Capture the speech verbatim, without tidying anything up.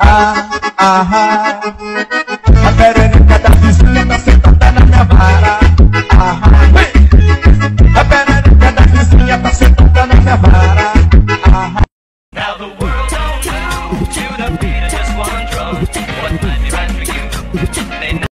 ah, ah, a perereca da vizinha tá sentada na minha vara, ah, a perereca da vizinha tá sentada na minha vara, ah. Now the world don't know you to be.